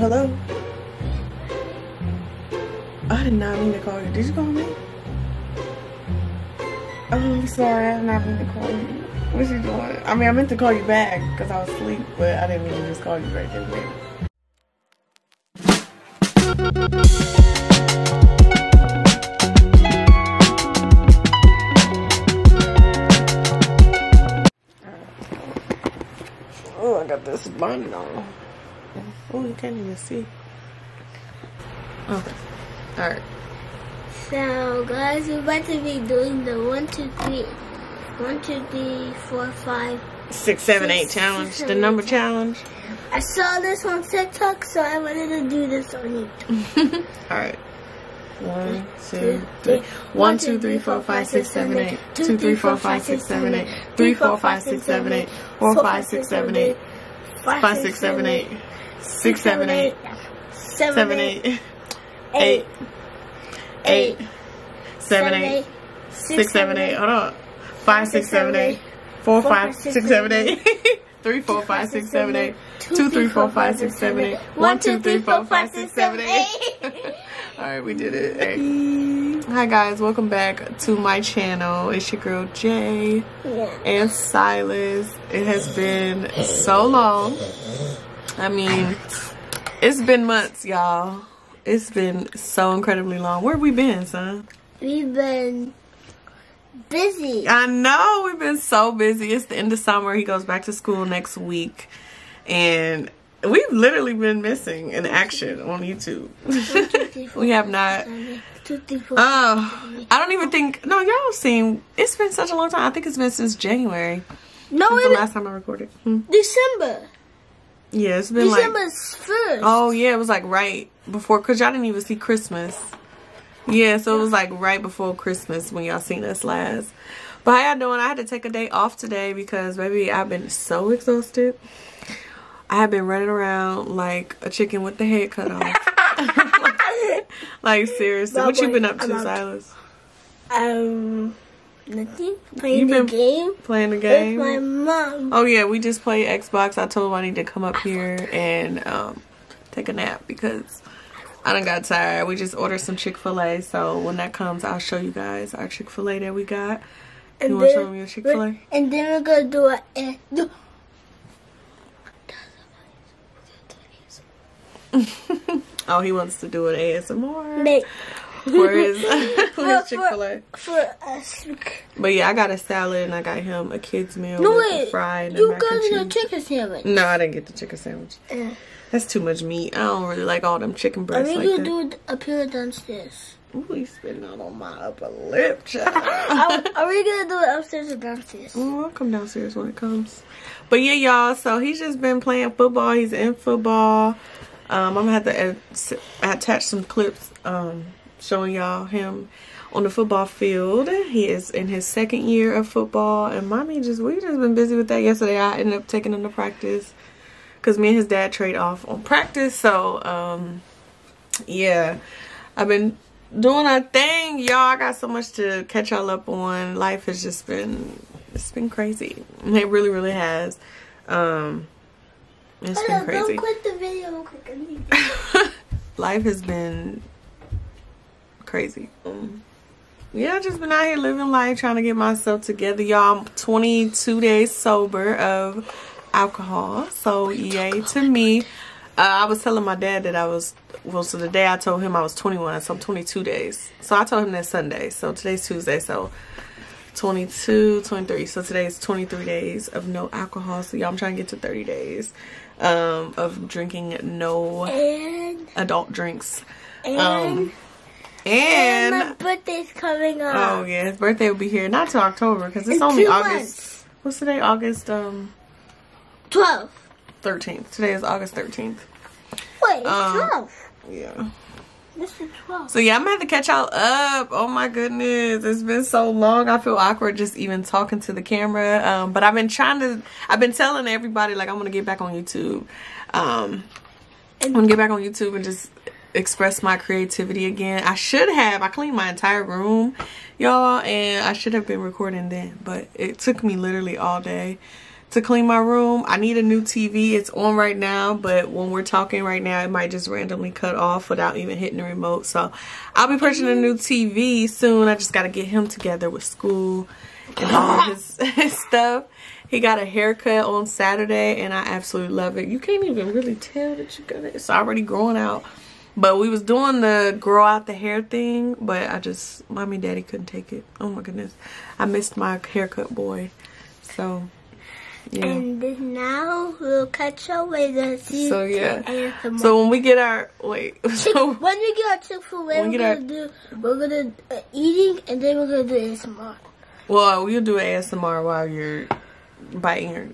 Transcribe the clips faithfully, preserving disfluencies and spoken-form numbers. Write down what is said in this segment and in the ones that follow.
Hello? I did not mean to call you. Did you call me? I'm sorry, I did not mean to call you. What you doing? I mean, I meant to call you back because I was asleep, but I didn't mean to just call you right there, baby. Oh, I got this bun on. Oh, you can't even see. Okay. Alright. So, guys, we're about to be doing the one two three. one two three four five six seven eight challenge. The number challenge. I saw this on TikTok, so I wanted to do this on YouTube. Alright. one two three. one two three four five six seven eight. two three four five six seven eight. three four five six seven eight. four five six seven eight. five six seven eight. six seven eight. seven eight. eight. eight. seven eight. six seven eight. Hold on. Five six seven eight, four five six seven eight, three four five six seven eight, two three four five six seven eight, one two three four five six seven eight. All right, we did it. Hey. Hi guys, welcome back to my channel. It's your girl Jay and Silas. It has been so long. I mean, it's been months, y'all. It's been so incredibly long. Where have we been, son? We've been busy. I know, we've been so busy. It's the end of summer. He goes back to school next week, and we've literally been missing in action on YouTube. We have not. Oh, I don't even think. No, y'all have seen. It's been such a long time. I think it's been since January. No, since the last time I recorded. Hmm? December. Yeah, it's been December's like first. Oh yeah, it was like right before, cause y'all didn't even see Christmas. Yeah, so it was like right before Christmas when y'all seen us last. But how y'all doing? I had to take a day off today because, baby, I've been so exhausted. I have been running around like a chicken with the head cut off. like, like, seriously. My what boy, you been up to, I'm Silas? Um, nothing. Playing the game. Playing the game? With my mom. Oh, yeah, we just played Xbox. I told him I need to come up here and um, take a nap because I done got tired. We just ordered some Chick-fil-A, so when that comes, I'll show you guys our Chick-fil-A that we got. And you want to show them your Chick-fil-A? And then we're going to do it. And do oh, he wants to do an A S M R. Mate. Where is Chick-fil-A? For, for us. But yeah, I got a salad and I got him a kid's meal. No, with wait. Fried you got a chicken sandwich. No, I didn't get the chicken sandwich. Uh. That's too much meat. I don't really like all them chicken breasts. I think like you that. Do up here downstairs. Ooh, he's spitting out on my upper lip, child. Are we gonna do it upstairs or downstairs? Ooh, I'll come downstairs when it comes. But yeah, y'all. So he's just been playing football. He's in football. Um, I'm gonna have to ad attach some clips um, showing y'all him on the football field. He is in his second year of football, and mommy just we just been busy with that. Yesterday, I ended up taking him to practice. Because me and his dad trade off on practice. So, um, yeah. I've been doing our thing, y'all. I got so much to catch y'all up on. Life has just been, it's been crazy. It really, really has. Um, it's been crazy. Don't quit the video. Life has been crazy. Um, yeah, I've just been out here living life, trying to get myself together, y'all. I'm twenty-two days sober of alcohol, so yay to me. uh, I was telling my dad that I was well so the day I told him I was twenty-one, so I'm twenty-two days, so I told him that Sunday, so today's Tuesday, so twenty-two twenty-three, so today's twenty-three days of no alcohol. So y'all, I'm trying to get to thirty days um of drinking no and, adult drinks and, um and, and my birthday's coming up. Oh yeah, his birthday will be here not till October because it's in only August months. What's today? August um twelfth. thirteenth. Today is August thirteenth. Wait, it's um, twelfth. Yeah. This is twelfth. So, yeah, I'm going to have to catch y'all up. Oh, my goodness. It's been so long. I feel awkward just even talking to the camera. Um, but I've been trying to, I've been telling everybody, like, I'm going to get back on YouTube. Um, I'm going to get back on YouTube and just express my creativity again. I should have. I cleaned my entire room, y'all, and I should have been recording then. But it took me literally all day to clean my room. I need a new T V. It's on right now, but when we're talking right now, it might just randomly cut off without even hitting the remote. So I'll be purchasing a new T V soon. I just got to get him together with school and all his, his stuff. He got a haircut on Saturday, and I absolutely love it. You can't even really tell that you got it. It's already growing out. But we was doing the grow out the hair thing, but I just, mommy and daddy couldn't take it. Oh my goodness. I missed my haircut boy. So, yeah. And now we'll catch up with the season. So, yeah. So, when we get our, wait. So when we get our Chick-fil-A, we're going to do, we're going to uh, eating, and then we're going to do A S M R. Well, we'll do A S M R while you're biting your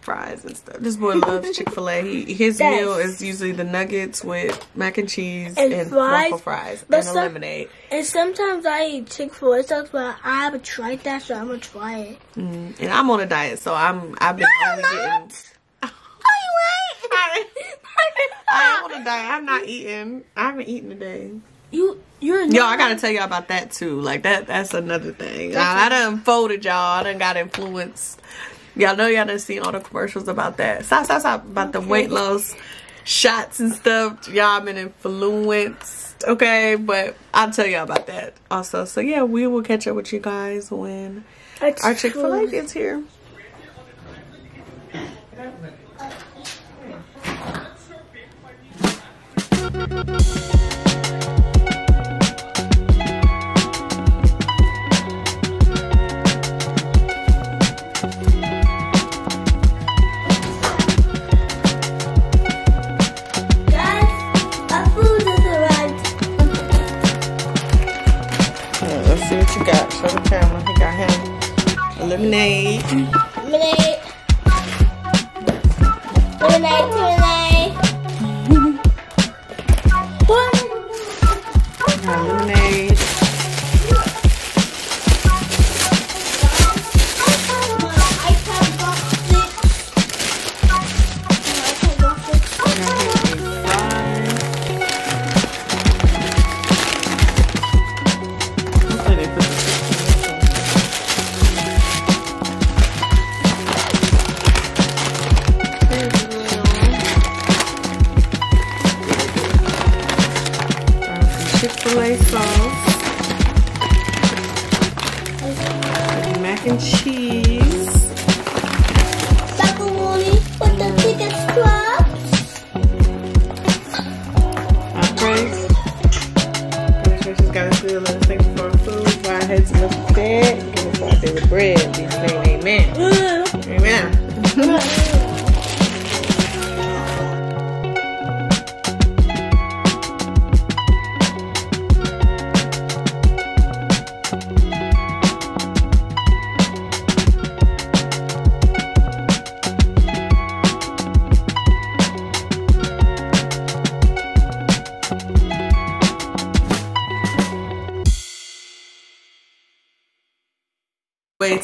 fries and stuff. This boy loves Chick-fil-A. He, his yes. meal is usually the nuggets with mac and cheese and, and fries, waffle fries and some, a lemonade. And sometimes I eat Chick-fil-A stuff, but I haven't tried that, so I'm gonna try it. Mm, and I'm on a diet, so I'm I've been no, only getting. Oh, you I, I am on a diet. I'm not eating. I haven't eaten today. You you're yo. I gotta tell y'all about that too. Like that. That's another thing. I, I done folded y'all. I done got influenced. Y'all know y'all done seen all the commercials about that. Stop, stop, stop. About the weight loss shots and stuff. Y'all been influenced, okay? But I'll tell y'all about that also. So, yeah, we will catch up with you guys when That's our Chick-fil-A gets here. Lemonade. Lemonade. Lemonade, lemonade. Lemonade.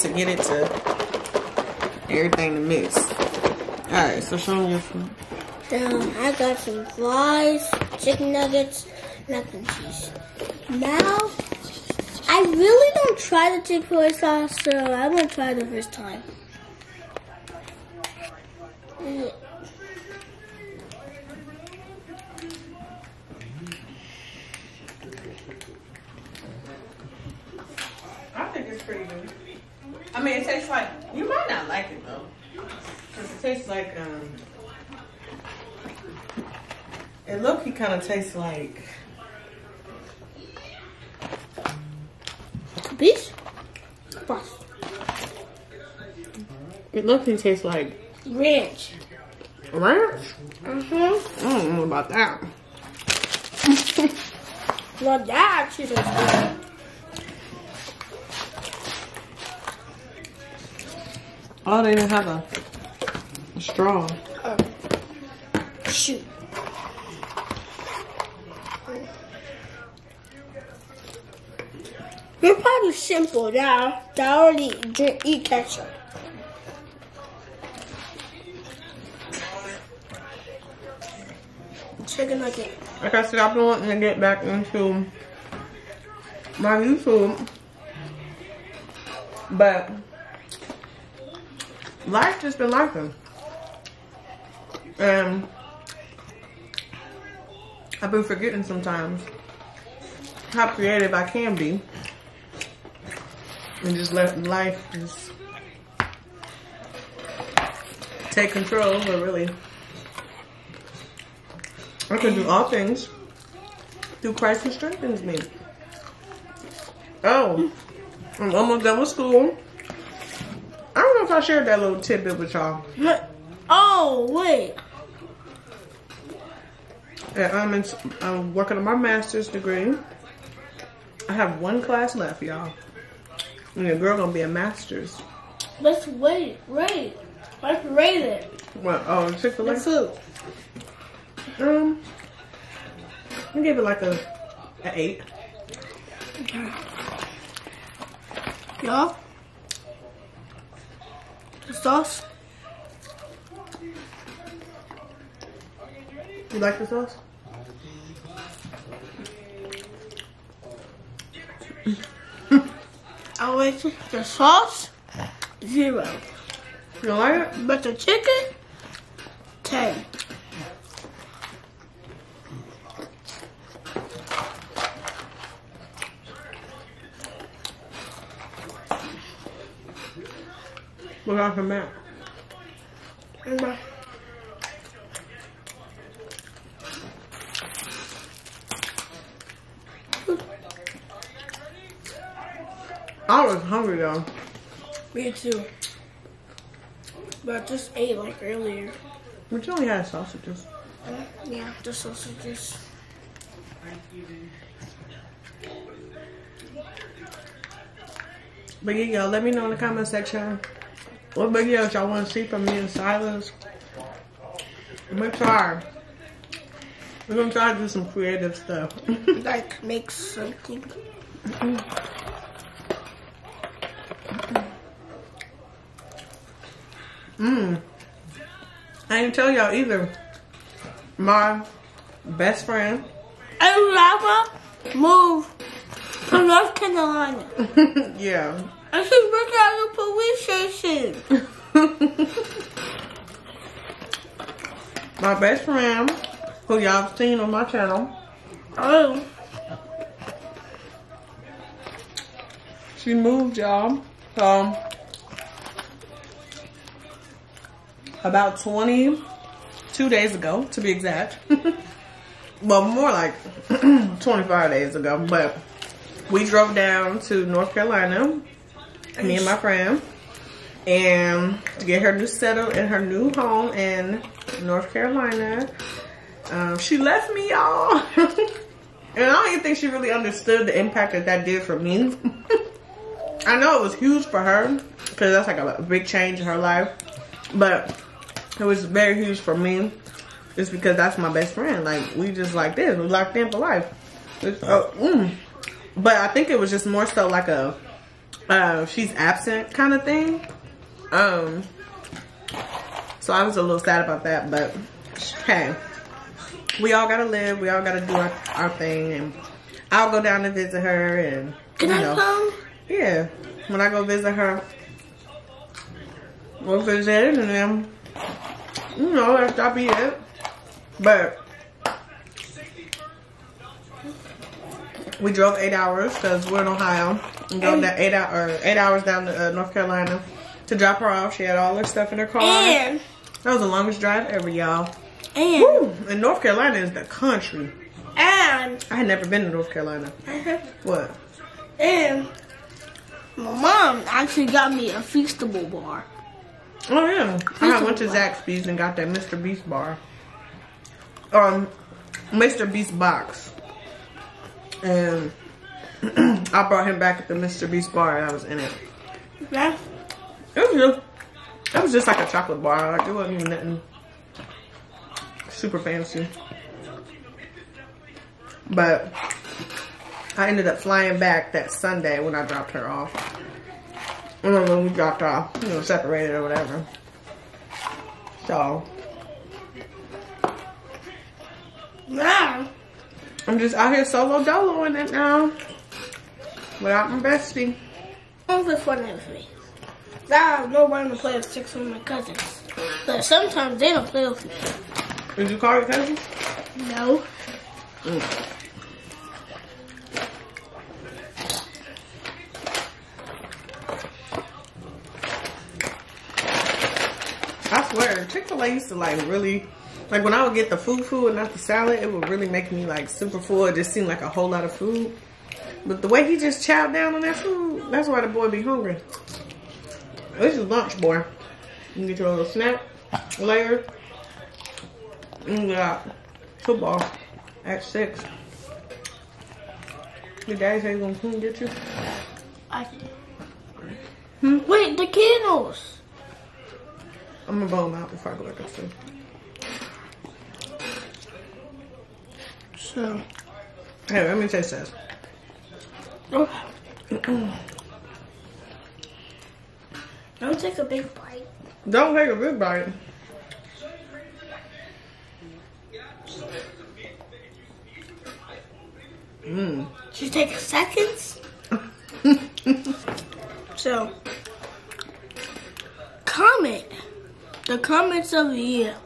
To get it to everything to mix. Alright, so show me your food. Um, I got some fries, chicken nuggets, mac and cheese. Now, I really don't try the Chipotle sauce, so I'm gonna try it the first time. Mm. I think it's pretty good. I mean, it tastes like, you might not like it though, because it tastes like, um, it low-key kind of tastes like beef. It low-key tastes like ranch. Ranch? Mm-hmm. I don't know about that. Well, that actually tastes good. Oh, they didn't have a, a straw. Oh. Shoot. They're probably simple now. They already drink, eat ketchup. Chicken nugget. Like I said, I've been wanting to get back into my YouTube. But Life just been life though. And I've been forgetting sometimes how creative I can be. And just let life just take control, but really, I can do all things through Christ who strengthens me. Oh, I'm almost done with school. I don't know if I shared that little tidbit with y'all. Oh, wait. Yeah, I'm, in, I'm working on my master's degree. I have one class left, y'all. And your girl gonna be a master's. Let's wait, wait. Let's rate it. What? Oh, Chick-fil-A? The food. Um, I give it like a, an eight. Y'all, the sauce. You like the sauce? I rate the sauce zero. You don't like it? But the chicken, ten. What about from that? Okay. I was hungry though. Me too. But I just ate like earlier. But you only had sausages. Uh, yeah, just sausages. But yeah, y'all, let me know in the comment section what videos y'all want to see from me and Silas. Make sure we're gonna try to do some creative stuff. Like make something. Mmm. I didn't tell y'all either. My best friend Alava moved to North Carolina. Yeah. And she's working at the police station. My best friend, who y'all have seen on my channel. Oh. She moved, y'all. So, about twenty-two days ago, to be exact. Well, more like twenty-five days ago. But we drove down to North Carolina, me and my friend, and to get her new settled in her new home in North Carolina. Um, she left me, y'all. And I don't even think she really understood the impact that that did for me. I know it was huge for her, because that's like a, a big change in her life. But it was very huge for me, just because that's my best friend. Like, we just like this. We locked in for life. It's, uh, mm. But I think it was just more so like a... Uh, she's absent kind of thing. Um, so I was a little sad about that, but hey, we all gotta live. We all gotta do our, our thing, and I'll go down and visit her. And can you know, I come? Yeah, when I go visit her, we'll visit, and then you know that's that'll be it. But we drove eight hours because we're in Ohio. And go down eight hour, or eight hours down to uh, North Carolina to drop her off. She had all her stuff in her car. And that was the longest drive ever, y'all. And woo! And North Carolina is the country. And I had never been to North Carolina. Uh-huh. What? And my mom actually got me a Feastable bar. Oh yeah, Feastable I went to Zaxby's and got that Mister Beast bar. Um, Mister Beast box. And I brought him back at the Mister Beast bar and I was in it. Yeah. It was just, it was just like a chocolate bar. Like, it wasn't even nothing super fancy. But I ended up flying back that Sunday when I dropped her off. And when we dropped off, you know, separated or whatever. So. Yeah. I'm just out here solo doloing it now. Without my bestie. What's the fun of me? Now no one to play with six of my cousins. But sometimes they don't play with me. Did you call your cousins? No. Mm. I swear, Chick-fil-A used to like really, like when I would get the food food and not the salad, it would really make me like super full. It just seemed like a whole lot of food. But the way he just chowed down on that food, that's why the boy be hungry. This is lunch, boy. You can get your little snack later. You got football at six. Your daddy say he's gonna come get you? I hmm? Wait, the candles! I'm gonna blow them out before I go back up soon. So. Hey, let me taste this. Oh. Don't take a big bite. Don't take a big bite. Mm. Should you take seconds? So, comment. The comments of the year.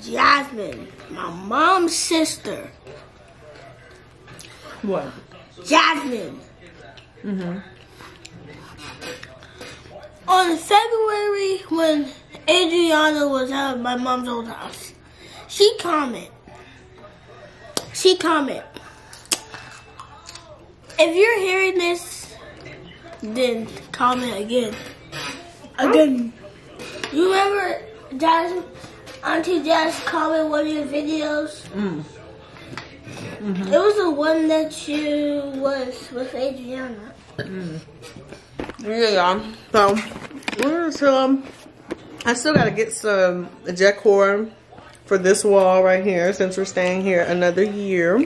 Jasmine, my mom's sister. What? Jasmine. Mm-hmm. On February, when Adriana was at my mom's old house, she comment. She comment. If you're hearing this, then comment again. Again. Huh? You remember Jazz, Auntie Jazz comment one of your videos? Mm. Mm-hmm. It was the one that you was with Adriana. Mm. Yeah, so where's um? I still gotta get some decor for this wall right here since we're staying here another year.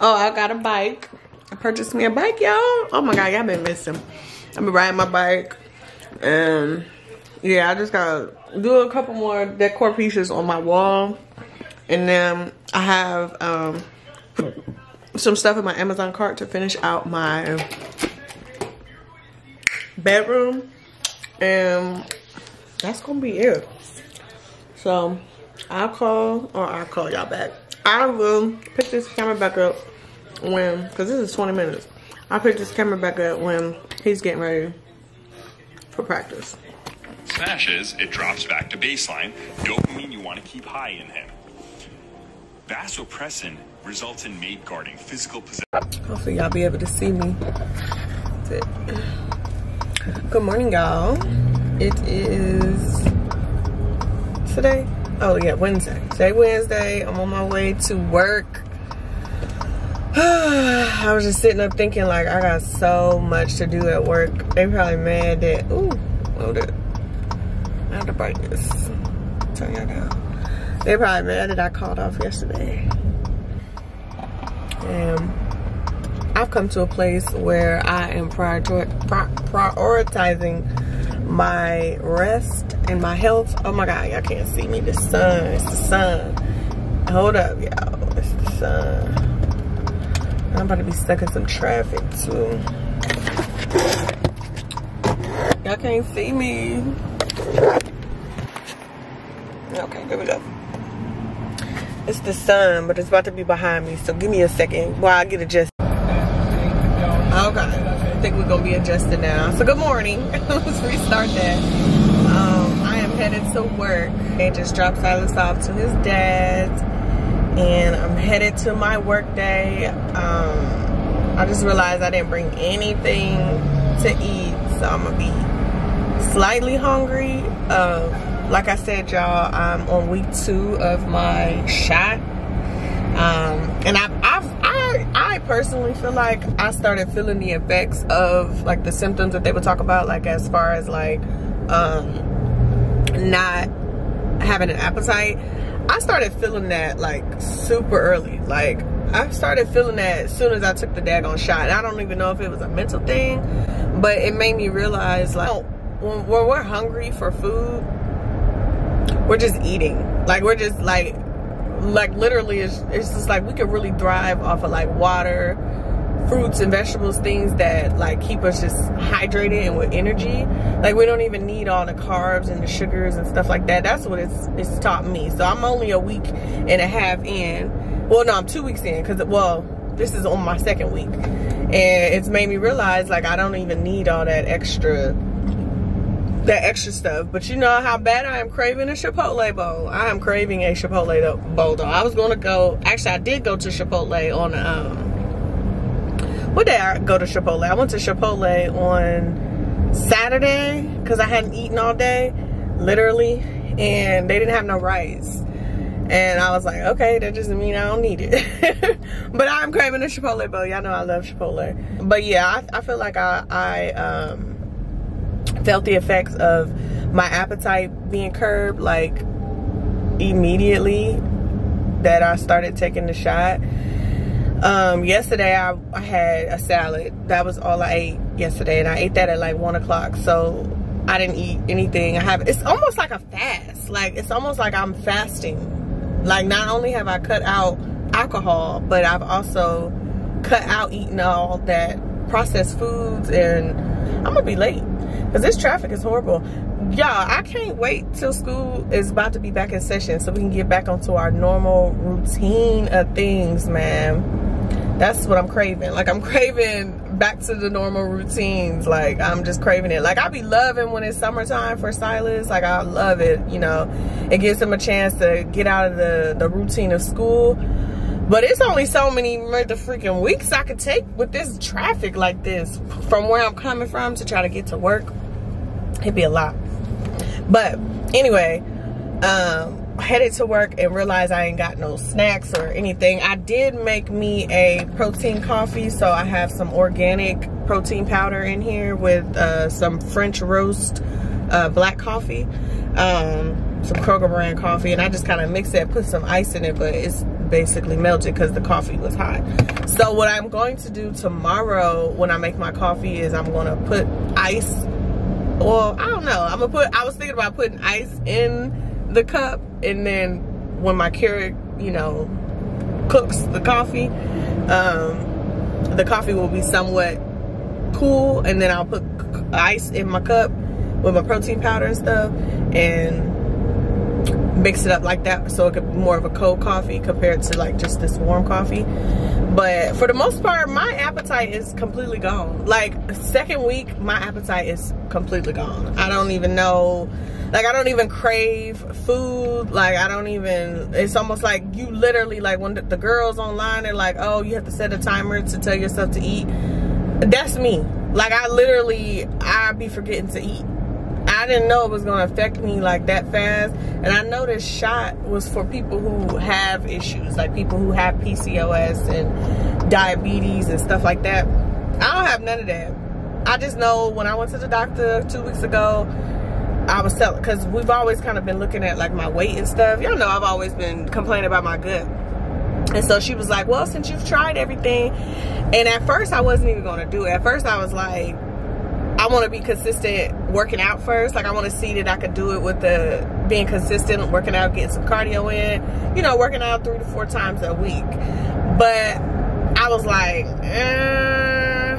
Oh, I got a bike. I purchased me a bike, y'all. Oh my god, y'all been missing. I've been riding my bike, and yeah, I just gotta do a couple more decor pieces on my wall, and then I have um. some stuff in my Amazon cart to finish out my bedroom, and that's gonna be it. So I'll call or I'll call y'all back. I will pick this camera back up when, because this is twenty minutes. I'll pick this camera back up when he's getting ready for practice. Smashes, it drops back to baseline. Dopamine you want to keep high in him. Vasopressin results in maid guarding physical possession. Hopefully y'all be able to see me. That's it. Good morning, y'all. It is today. Oh yeah, Wednesday. Today Wednesday. I'm on my way to work. I was just sitting up thinking like I got so much to do at work. They probably mad that ooh, load it. I have to break this. Turn y'all down. They probably mad that I called off yesterday. And I've come to a place where I am prior prioritizing my rest and my health. Oh my god, y'all can't see me. The sun, it's the sun. Hold up, y'all. It's the sun. I'm about to be stuck in some traffic too. Y'all can't see me. Okay, there we go. It's the sun, but it's about to be behind me, so give me a second while I get adjusted. Okay, I think we're gonna be adjusted now. So good morning. Let's restart that. Um, I am headed to work. I just dropped Silas off to his dad's, and I'm headed to my work day. Um, I just realized I didn't bring anything to eat, so I'm gonna be slightly hungry. Uh, Like I said, y'all, I'm on week two of my shot. Um, and I, I, I, I personally feel like I started feeling the effects of like the symptoms that they would talk about, like as far as like um, not having an appetite. I started feeling that like super early. Like I started feeling that as soon as I took the daggone shot. And I don't even know if it was a mental thing, but it made me realize like when we're hungry for food, we're just eating. Like we're just like, like literally it's, it's just like we could really thrive off of like water, fruits and vegetables, things that like keep us just hydrated and with energy. Like we don't even need all the carbs and the sugars and stuff like that. That's what it's it's taught me. So I'm only a week and a half in. Well, no, I'm two weeks in, because well, this is on my second week, and it's made me realize like I don't even need all that extra that extra stuff. But you know how bad I am craving a Chipotle bowl. I am craving a Chipotle bowl though. I was gonna go, actually I did go to Chipotle on um what day I go to Chipotle? I went to Chipotle on Saturday because I hadn't eaten all day, literally, and they didn't have no rice. And I was like, okay, that doesn't mean I don't need it. But I'm craving a Chipotle bowl. Y'all know I love Chipotle. But yeah, I, I feel like I, I um felt the effects of my appetite being curbed like immediately that I started taking the shot. Um, yesterday I, I had a salad. That was all I ate yesterday, and I ate that at like one o'clock, so I didn't eat anything. I have it's almost like a fast. Like it's almost like I'm fasting. Like not only have I cut out alcohol, but I've also cut out eating all that processed foods, and I'm gonna be late because this traffic is horrible. Y'all, I can't wait till school is about to be back in session so we can get back onto our normal routine of things, man. That's what I'm craving. Like, I'm craving back to the normal routines. Like, I'm just craving it. Like, I be loving when it's summertime for Silas. Like, I love it, you know. It gives him a chance to get out of the, the routine of school. But it's only so many freaking weeks I could take with this traffic like this from where I'm coming from to try to get to work. It'd be a lot. But anyway, um, headed to work and realized I ain't got no snacks or anything. I did make me a protein coffee, so I have some organic protein powder in here with uh, some French roast uh, black coffee, um, some Kroger brand coffee, and I just kind of mix it, put some ice in it, but it's basically melted because the coffee was hot. So what I'm going to do tomorrow when I make my coffee is I'm gonna put ice, well, I don't know, I'm gonna put, I was thinking about putting ice in the cup, and then when my Keurig, you know, cooks the coffee, um, the coffee will be somewhat cool, and then I'll put ice in my cup with my protein powder and stuff and mix it up like that, so it could be more of a cold coffee compared to like just this warm coffee. But for the most part, my appetite is completely gone. Like second week, my appetite is completely gone. I don't even know, like I don't even crave food. Like I don't even, it's almost like you literally, like when the girls online, they're like, oh, you have to set a timer to tell yourself to eat. That's me. Like I literally, I be forgetting to eat. I didn't know it was gonna affect me like that fast. And I know this shot was for people who have issues, like people who have P C O S and diabetes and stuff like that. I don't have none of that. I just know when I went to the doctor two weeks ago, I was telling, because we've always kind of been looking at like my weight and stuff. Y'all know I've always been complaining about my gut. And so she was like, well, since you've tried everything, and at first I wasn't even gonna do it. At first I was like, I want to be consistent working out first. Like I want to see that I could do it with the being consistent, working out, getting some cardio in, you know, working out three to four times a week. But I was like, eh.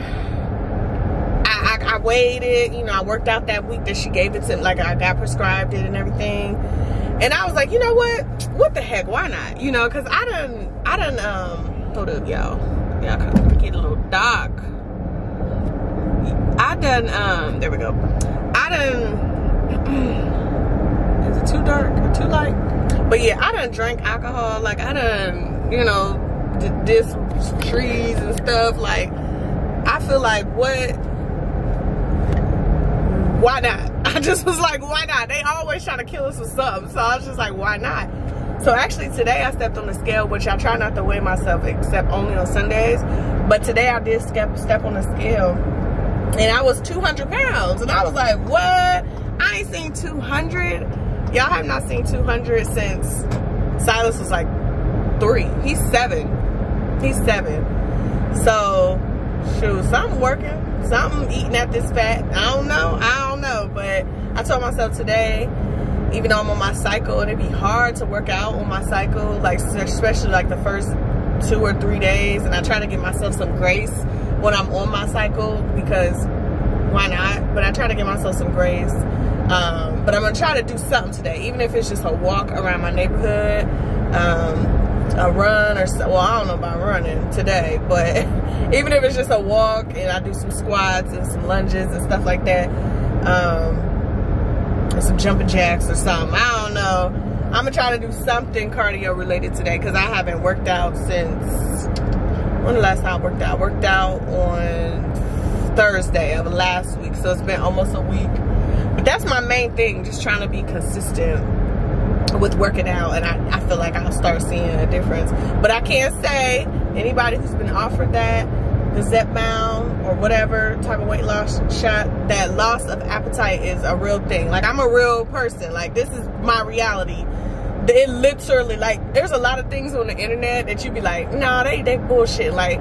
I, I, I waited, you know, I worked out that week that she gave it to, like I got prescribed it and everything. And I was like, you know what, what the heck, why not? You know, cause I done, I done, um, hold up y'all, y'all kind of get a little dark. I done, um, there we go. I done, is it too dark or too light? But yeah, I done drank alcohol. Like I done, you know, did this trees and stuff. Like, I feel like what, why not? I just was like, why not? They always try to kill us with something. So I was just like, why not? So actually today I stepped on the scale, which I try not to weigh myself except only on Sundays. But today I did step, step on the scale. And I was two hundred pounds, and I was like, what? I ain't seen two hundred. Y'all have not seen two hundred since Silas was like three. He's seven. He's seven. So, shoot, something working. Something eating at this fat. I don't know. I don't know. But I told myself today, even though I'm on my cycle, and it'd be hard to work out on my cycle, like especially like the first two or three days, and I try to give myself some grace when I'm on my cycle, because why not? But I try to give myself some grace. Um, but I'm going to try to do something today, even if it's just a walk around my neighborhood, um, a run or so. Well, I don't know about running today, but even if it's just a walk and I do some squats and some lunges and stuff like that, um, and some jumping jacks or something. I don't know. I'm going to try to do something cardio related today because I haven't worked out since, when the last time I worked out? I worked out on Thursday of last week, so it's been almost a week. But that's my main thing, just trying to be consistent with working out, and I, I feel like I'll start seeing a difference. But I can't say anybody who's been offered that, the Zepbound or whatever type of weight loss shot, that loss of appetite is a real thing. Like, I'm a real person. Like, this is my reality. It literally, like, there's a lot of things on the internet that you be like, nah, they, they bullshit. Like,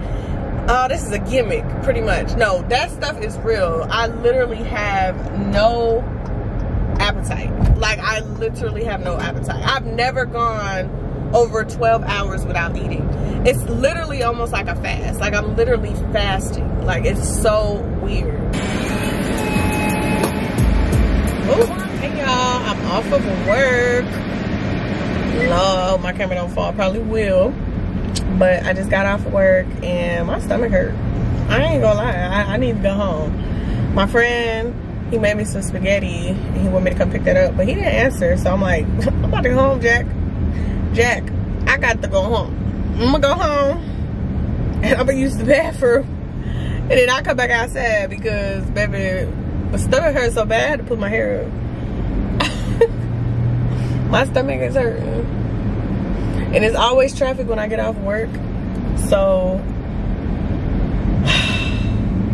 oh, this is a gimmick, pretty much. No, that stuff is real. I literally have no appetite. Like, I literally have no appetite. I've never gone over twelve hours without eating. It's literally almost like a fast. Like, I'm literally fasting. Like, it's so weird. Oh, hey y'all, I'm off of work. No, my camera don't fall, probably will. But I just got off of work and my stomach hurt. I ain't gonna lie, I, I need to go home. My friend, he made me some spaghetti and he wanted me to come pick that up, but he didn't answer. So I'm like, I'm about to go home, Jack. Jack, I got to go home. I'm gonna go home and I'm gonna use the bathroom. And then I come back outside because, baby, my stomach hurt so bad I had to put my hair up. My stomach is hurting. And it's always traffic when I get off work. So,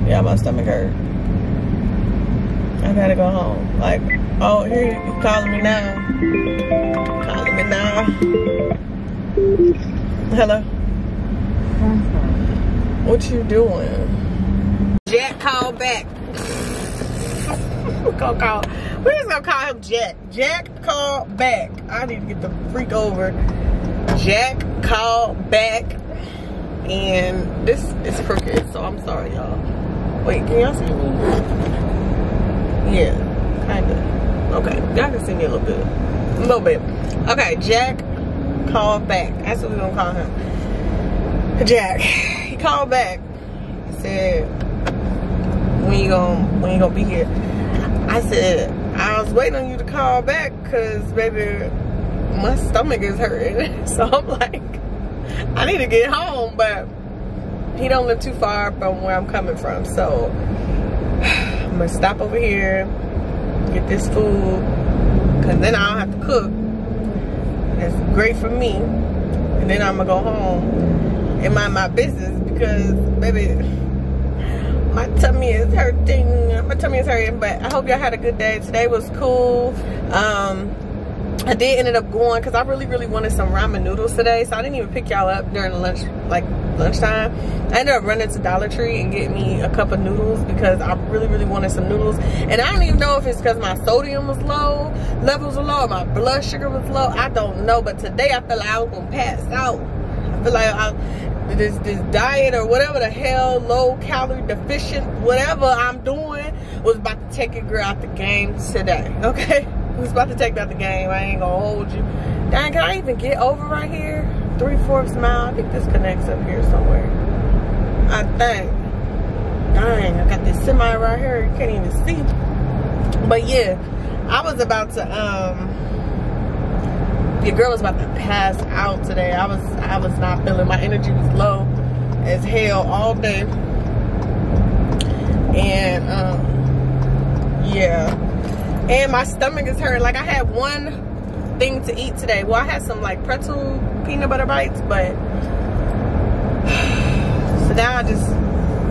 yeah, my stomach hurt. I gotta go home. Like, oh, here you calling me now. Calling me now. Hello. What you doing? Jack called back. We're gonna call. We're just gonna call him Jack. Jack called back. I need to get the freak over. Jack called back, and this is crooked, so I'm sorry, y'all. Wait, can y'all see me? Yeah, kind of. Okay, y'all can see me a little bit. A little bit. Okay, Jack called back. That's what we're gonna call him. Jack. He called back. He said, when you gonna, when you gonna be here? I said, I was waiting on you to call back because, baby, my stomach is hurting. So I'm like, I need to get home, but he don't live too far from where I'm coming from, so I'm gonna stop over here, get this food, cause then I don't have to cook. That's great for me. And then I'm gonna go home and mind my business because, baby, my tummy is hurting. My tummy is hurting, but I hope y'all had a good day. Today was cool. Um, I did ended up going cause I really, really wanted some ramen noodles today. So I didn't even pick y'all up during lunch, like lunchtime. I ended up running to Dollar Tree and get me a cup of noodles because I really, really wanted some noodles. And I don't even know if it's because my sodium was low, levels were low, or my blood sugar was low. I don't know. But today I feel like I was gonna pass out. I feel like I, this this diet or whatever the hell, low calorie deficient, whatever I'm doing, was about to take a girl out the game today. Okay, I was about to take out the game. I ain't gonna hold you. Dang, can I even get over right here? three-fourths mile. I think this connects up here somewhere. I think. Dang, I got this semi right here. You can't even see. But yeah, I was about to, um, your girl was about to pass out today. I was, I was not feeling, my energy was low as hell all day. And, um, yeah. And my stomach is hurting. Like, I had one thing to eat today. Well, I had some like pretzel peanut butter bites, but so now I just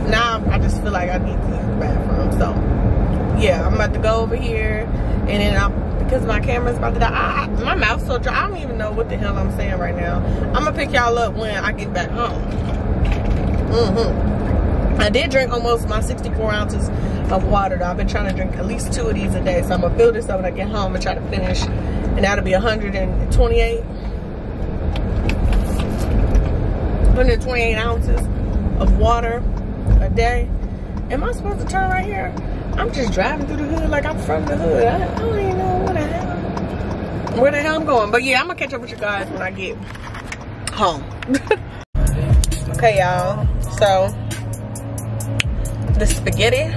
now I just feel like I need to use the bathroom. So yeah, I'm about to go over here, and then I'm, because my camera's about to die, I, I, my mouth's so dry I don't even know what the hell I'm saying right now. I'm gonna pick y'all up when I get back home. Mm-hmm. I did drink almost my sixty-four ounces of water though. I've been trying to drink at least two of these a day, so I'm gonna fill this up when I get home and try to finish, and that'll be one hundred twenty-eight one hundred twenty-eight ounces of water a a day. Am I supposed to turn right here? I'm just driving through the hood like I'm from the hood. I, I don't even know where the hell, where the hell I'm going. But yeah, I'm gonna catch up with you guys when I get home. Okay, y'all. So the spaghetti.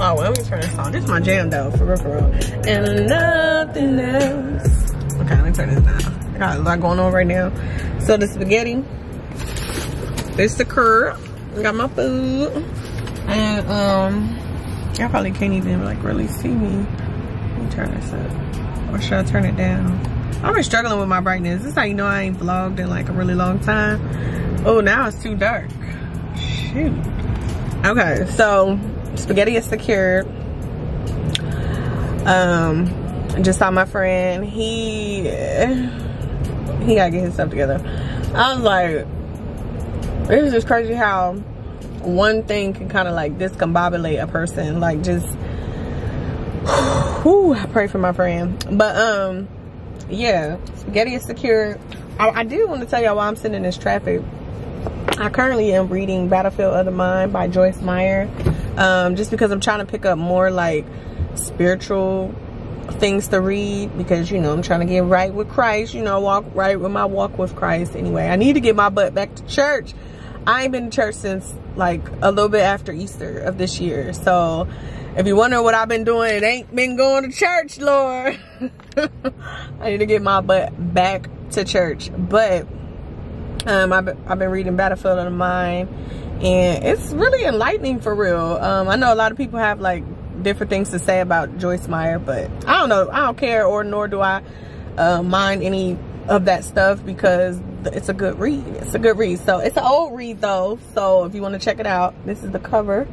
Oh, well, let me turn this on. This is my jam though, for real, for real. And nothing else. Okay, let me turn this down. I got a lot going on right now. So the spaghetti. It's the curb. I got my food. And um, y'all probably can't even like really see me. Let me turn this up. Or should I turn it down? I've been struggling with my brightness. This is how you know I ain't vlogged in like a really long time. Oh, now it's too dark. Shoot. Okay, so spaghetti is secured. Um, just saw my friend. He he gotta get his stuff together. I was like, it was just crazy how one thing can kind of like discombobulate a person. Like just, whew, I pray for my friend. But um, yeah, spaghetti is secured. I, I do want to tell y'all why I'm sitting in this traffic. I currently am reading Battlefield of the Mind by Joyce Meyer. Um, just because I'm trying to pick up more like spiritual things to read, because you know I'm trying to get right with Christ, you know, walk right with my walk with Christ. Anyway, I need to get my butt back to church. I ain't been to church since like a little bit after Easter of this year. So if you wonder what I've been doing, it ain't been going to church, Lord. I need to get my butt back to church. But um, I've, I've been reading Battlefield of the Mind. And it's really enlightening for real. Um, I know a lot of people have like different things to say about Joyce Meyer, but I don't know. I don't care, or nor do I uh, mind any of that stuff, because it's a good read. It's a good read. So it's an old read though. So if you want to check it out, this is the cover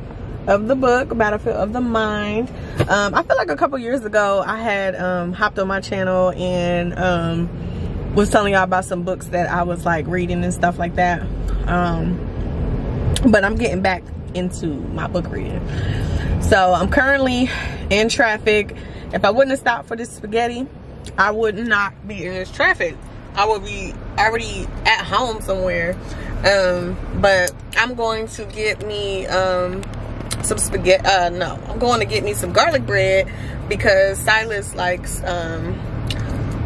of the book, Battlefield of the Mind. Um, I feel like a couple years ago I had um, hopped on my channel and um, was telling y'all about some books that I was like reading and stuff like that. Um, But I'm getting back into my book reading. So I'm currently in traffic. If I wouldn't have stopped for this spaghetti, I would not be in this traffic. I would be already at home somewhere. Um, but I'm going to get me um, some spaghetti. Uh, no, I'm going to get me some garlic bread, because Silas likes um,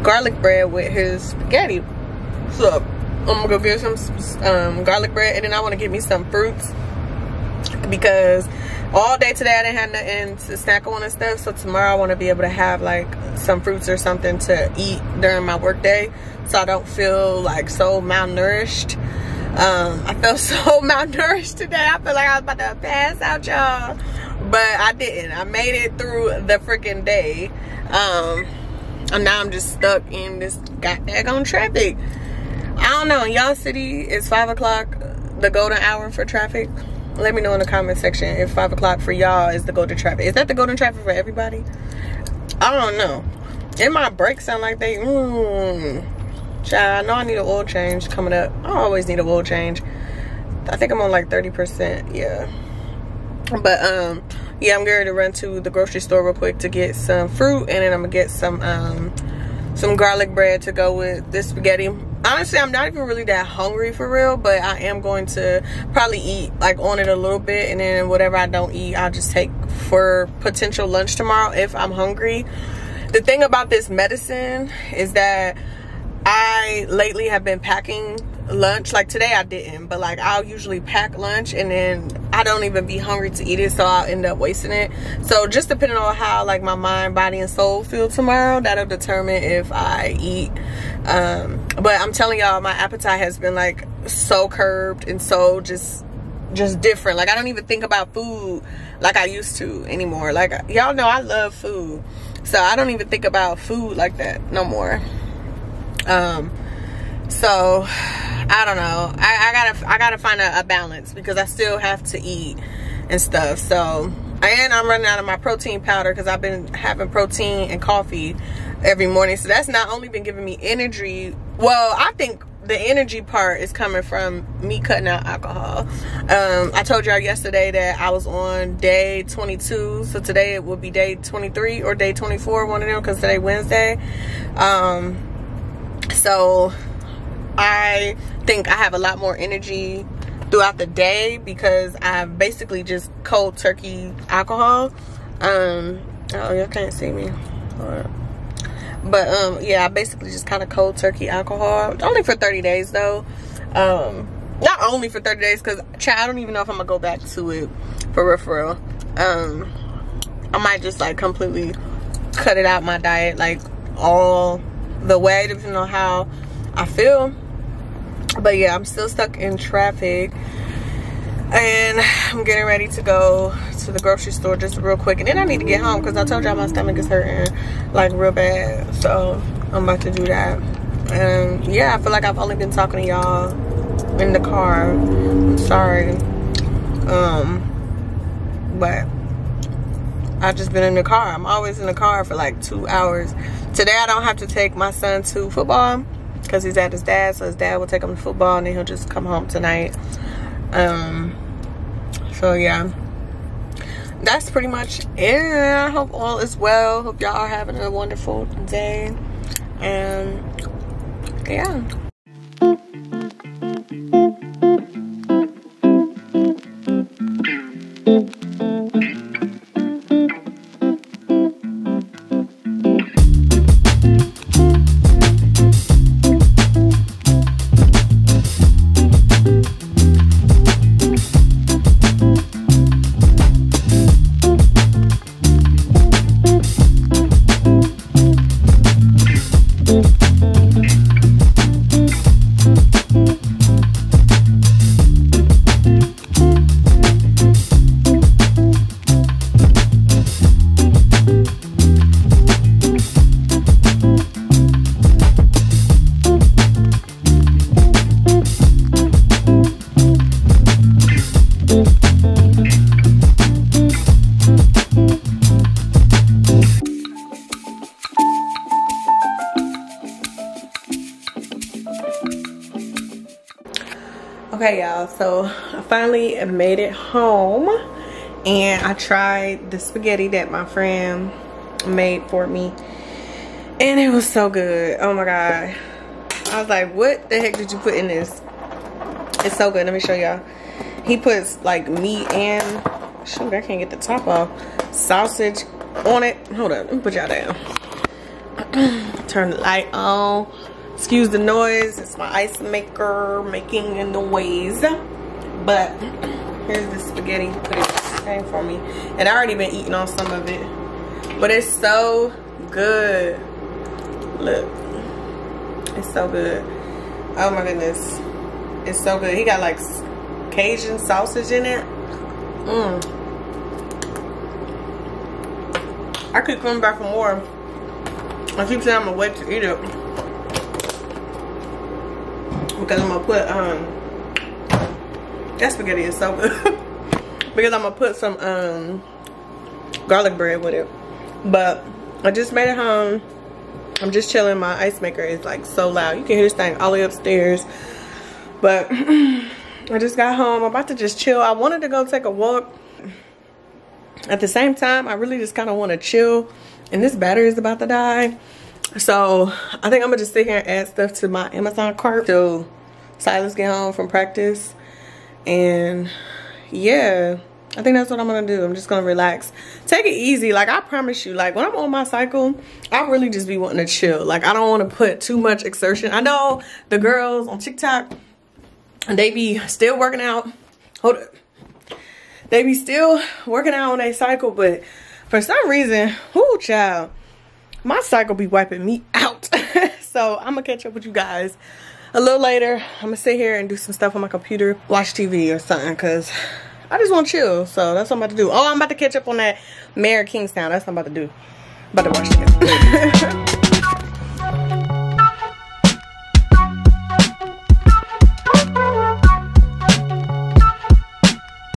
garlic bread with his spaghetti. So I'm gonna go get some um, garlic bread, and then I want to get me some fruits, because all day today I didn't have nothing to snack on and stuff. So tomorrow I want to be able to have like some fruits or something to eat during my work day, so I don't feel like so malnourished. Um, I felt so malnourished today. I feel like I was about to pass out, y'all, but I didn't. I made it through the freaking day. Um, and now I'm just stuck in this goddamn traffic. I don't know, in y'all city is five o'clock the golden hour for traffic? Let me know in the comment section if five o'clock for y'all is the golden traffic. Is that the golden traffic for everybody? I don't know. And my brakes sound like they, mmm. Child, I know I need an oil change coming up. I always need an oil change. I think I'm on like thirty percent, yeah. But um, yeah, I'm going to run to the grocery store real quick to get some fruit, and then I'm going to get some, um, some garlic bread to go with this spaghetti. Honestly, I'm not even really that hungry for real, but I am going to probably eat like on it a little bit, and then whatever I don't eat, I'll just take for potential lunch tomorrow if I'm hungry. The thing about this medicine is that I lately have been packing lunch. Like today I didn't, but like I'll usually pack lunch, and then I don't even be hungry to eat it, so I'll end up wasting it. So just depending on how like my mind, body, and soul feel tomorrow, that'll determine if I eat. Um but I'm telling y'all, my appetite has been like so curbed and so just just different. Like I don't even think about food like I used to anymore. Like y'all know I love food, so I don't even think about food like that no more. um So, I don't know. I, I gotta, I gotta find a, a balance, because I still have to eat and stuff. So, and I'm running out of my protein powder, because I've been having protein and coffee every morning. So that's not only been giving me energy. Well, I think the energy part is coming from me cutting out alcohol. Um, I told y'all yesterday that I was on day twenty-two. So today it will be day twenty-three or day twenty-four, one of them, because today Wednesday. Um, so I think I have a lot more energy throughout the day because I basically just cold turkey alcohol. Um, oh, y'all can't see me. Right. But um, yeah, I basically just kind of cold turkey alcohol. Only for thirty days though. Um, not only for thirty days because I don't even know if I'm going to go back to it for real, for real. Um, I might just like completely cut it out my diet like all the way depending on how I feel. But yeah, I'm still stuck in traffic and I'm getting ready to go to the grocery store just real quick, and then I need to get home because I told y'all my stomach is hurting like real bad, so I'm about to do that. And yeah, I feel like I've only been talking to y'all in the car. I'm sorry, um but I've just been in the car. I'm always in the car for like two hours. Today I don't have to take my son to football because he's at his dad, so his dad will take him to football and then he'll just come home tonight. Um so yeah, that's pretty much it. I hope all is well. Hope y'all are having a wonderful day, and yeah. Okay y'all, so I finally made it home and I tried the spaghetti that my friend made for me and it was so good. Oh my god, I was like, what the heck did you put in this? It's so good. Let me show y'all. He puts like meat and shoot, I can't get the top off, sausage on it. Hold up, let me put y'all down. Turn the light on. Excuse the noise, it's my ice maker making in the ways. But here's the spaghetti that came for me. And I already been eating on some of it. But it's so good. Look. It's so good. Oh my goodness. It's so good. He got like Cajun sausage in it. Mmm. I could come back for more. I keep saying I'm gonna wait to eat it. Because I'm gonna put um that spaghetti is so good because I'm gonna put some um garlic bread with it. But I just made it home. I'm just chilling. My ice maker is like so loud, you can hear this thing all the way upstairs. But I just got home. I'm about to just chill. I wanted to go take a walk. At the same time, I really just kind of want to chill, and this battery is about to die. So I think I'm gonna just sit here and add stuff to my Amazon cart till Silas get home from practice. And yeah, I think that's what I'm gonna do. I'm just gonna relax, take it easy. Like I promise you, like when I'm on my cycle, I really just be wanting to chill. Like I don't want to put too much exertion. I know the girls on TikTok, they be still working out. Hold up, they be still working out on their cycle, but for some reason, whoo child, my cycle be wiping me out. So I'm gonna catch up with you guys a little later. I'm gonna sit here and do some stuff on my computer, watch T V or something, because I just want to chill. So that's what I'm about to do. Oh, I'm about to catch up on that Mayor of Kingstown. That's what I'm about to do. About to watch that.